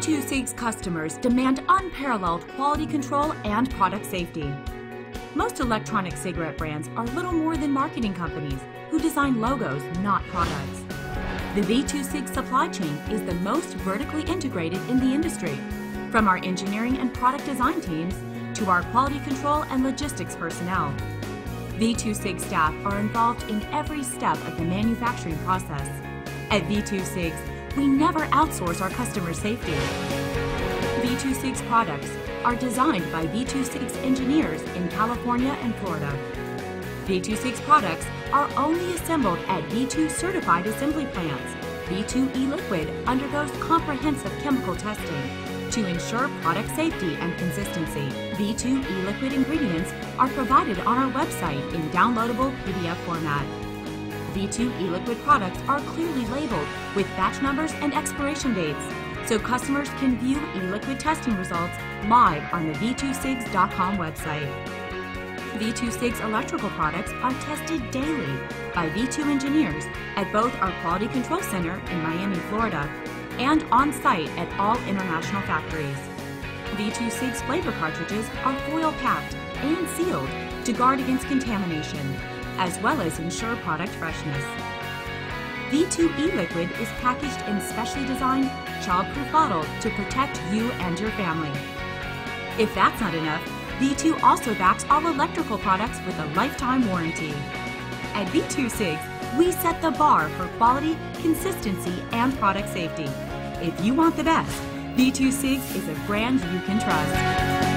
V2 Cigs customers demand unparalleled quality control and product safety. Most electronic cigarette brands are little more than marketing companies who design logos, not products. The V2 Cigs supply chain is the most vertically integrated in the industry. From our engineering and product design teams to our quality control and logistics personnel, V2 Cigs staff are involved in every step of the manufacturing process. At V2 Cigs, we never outsource our customer safety. V2 Cigs products are designed by V2 Cigs engineers in California and Florida. V2 Cigs products are only assembled at V2 certified assembly plants. V2E liquid undergoes comprehensive chemical testing to ensure product safety and consistency. V2E liquid ingredients are provided on our website in downloadable PDF format. V2E liquid products are clearly labeled with batch numbers and expiration dates, so customers can view e-liquid testing results live on the V2Cigs.com website. V2 Cigs electrical products are tested daily by V2 engineers at both our Quality Control Center in Miami, Florida, and on-site at all international factories. V2 Cigs flavor cartridges are foil-packed and sealed to guard against contamination, as well as ensure product freshness. V2E liquid is packaged in specially designed, child-proof bottles to protect you and your family. If that's not enough, V2 also backs all electrical products with a lifetime warranty. At V2 Cigs, we set the bar for quality, consistency, and product safety. If you want the best, V2 Cigs is a brand you can trust.